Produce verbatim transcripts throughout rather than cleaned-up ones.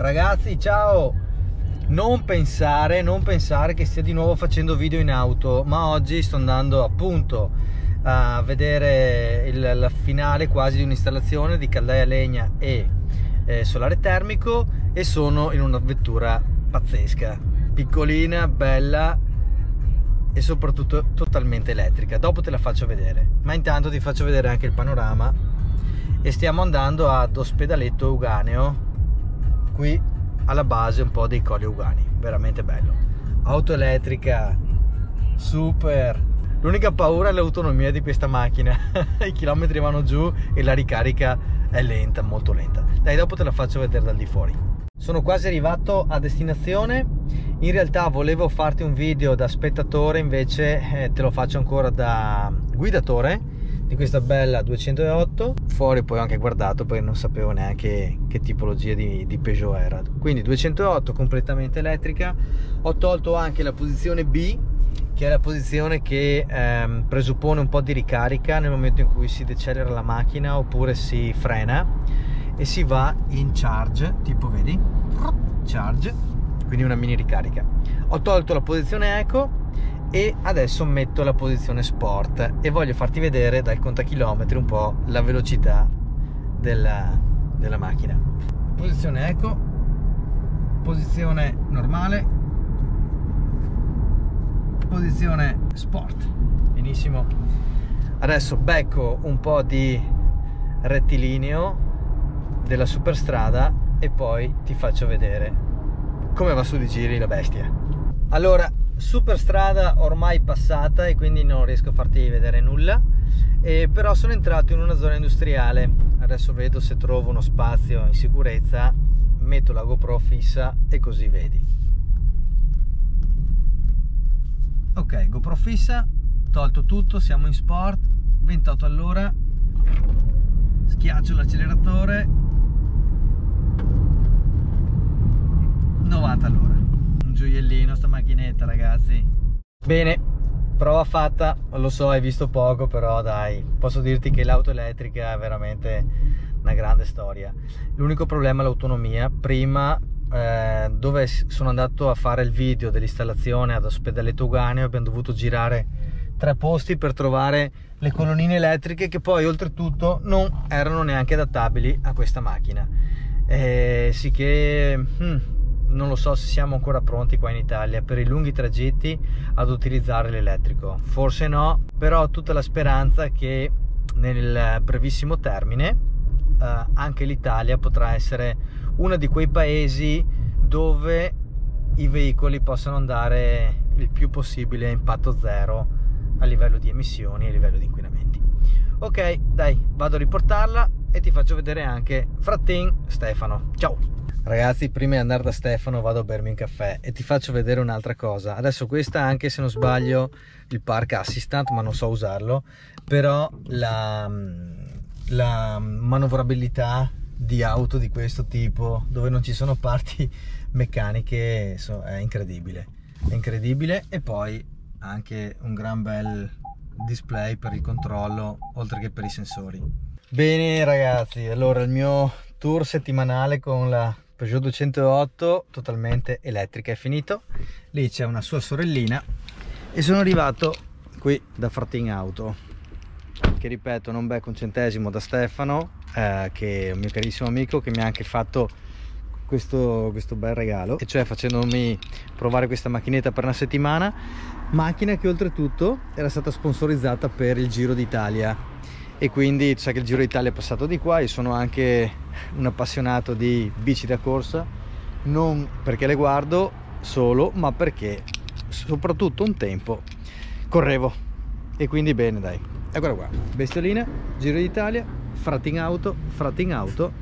Ragazzi, ciao! Non pensare, non pensare che stia di nuovo facendo video in auto, ma oggi sto andando appunto a vedere il, la finale quasi di un'installazione di caldaia a legna e eh, solare termico, e sono in una vettura pazzesca, piccolina, bella e soprattutto totalmente elettrica. Dopo te la faccio vedere, ma intanto ti faccio vedere anche il panorama. E stiamo andando ad Ospedaletto Euganeo, qui alla base un po' dei Colli Euganei. Veramente bello, auto elettrica super. L'unica paura è l'autonomia di questa macchina i chilometri vanno giù e la ricarica è lenta, molto lenta. Dai, dopo te la faccio vedere dal di fuori. Sono quasi arrivato a destinazione. In realtà volevo farti un video da spettatore, invece eh, te lo faccio ancora da guidatore di questa bella duecentootto. Fuori poi ho anche guardato perché non sapevo neanche che tipologia di, di Peugeot era. Quindi duecentootto completamente elettrica. Ho tolto anche la posizione B, che è la posizione che ehm, presuppone un po' di ricarica nel momento in cui si decelera la macchina oppure si frena, e si va in charge, tipo vedi, charge, quindi una mini ricarica. Ho tolto la posizione eco e adesso metto la posizione sport, e voglio farti vedere dal contachilometri un po' la velocità della, della macchina. Posizione eco, posizione normale, posizione sport. Benissimo. Adesso becco un po' di rettilineo della superstrada e poi ti faccio vedere come va su di giri la bestia. Allora, superstrada ormai passata e quindi non riesco a farti vedere nulla, eh, però sono entrato in una zona industriale. Adesso vedo se trovo uno spazio in sicurezza, metto la GoPro fissa e così vedi. Ok, GoPro fissa, tolto tutto, siamo in sport, ventotto all'ora, schiaccio l'acceleratore, novanta all'ora. Un gioiellino sta macchinetta, ragazzi. Bene, prova fatta. Lo so, hai visto poco, però dai, posso dirti che l'auto elettrica è veramente una grande storia. L'unico problema è l'autonomia. Prima eh, dove sono andato a fare il video dell'installazione ad Ospedaletto Euganeo, abbiamo dovuto girare tre posti per trovare le colonnine elettriche, che poi oltretutto non erano neanche adattabili a questa macchina, eh, sì che hm, non lo so se siamo ancora pronti qua in Italia per i lunghi tragitti ad utilizzare l'elettrico. Forse no, però ho tutta la speranza che nel brevissimo termine eh, anche l'Italia potrà essere uno di quei paesi dove i veicoli possano andare il più possibile a impatto zero a livello di emissioni e a livello di inquinamenti. Ok, dai, vado a riportarla e ti faccio vedere anche Frattin Stefano. Ciao! Ragazzi, prima di andare da Stefano vado a bermi un caffè e ti faccio vedere un'altra cosa. Adesso questa, anche se non sbaglio, il park assistant, ma non so usarlo, però la, la manovrabilità di auto di questo tipo, dove non ci sono parti meccaniche, è incredibile, è incredibile. E poi anche un gran bel display per il controllo, oltre che per i sensori. Bene ragazzi, allora il mio tour settimanale con la Peugeot duecentootto totalmente elettrica è finito. Lì c'è una sua sorellina e sono arrivato qui da Frattin Auto, che ripeto non becco un centesimo da Stefano, eh, che è un mio carissimo amico, che mi ha anche fatto questo, questo bel regalo, e cioè facendomi provare questa macchinetta per una settimana, macchina che oltretutto era stata sponsorizzata per il Giro d'Italia, e quindi sai che il Giro d'Italia è passato di qua. Io sono anche un appassionato di bici da corsa, non perché le guardo solo, ma perché soprattutto un tempo correvo, e quindi bene dai, eccola qua, bestiolina, Giro d'Italia, Frattin Auto, Frattin Auto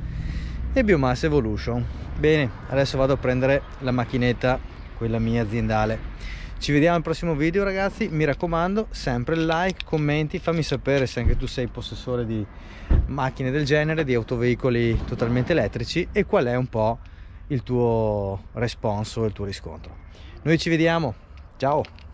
e Biomass Evolution. Bene, adesso vado a prendere la macchinetta, quella mia aziendale. Ci vediamo al prossimo video ragazzi, mi raccomando, sempre like, commenti, fammi sapere se anche tu sei possessore di macchine del genere, di autoveicoli totalmente elettrici, e qual è un po' il tuo responso, il tuo riscontro. Noi ci vediamo, ciao!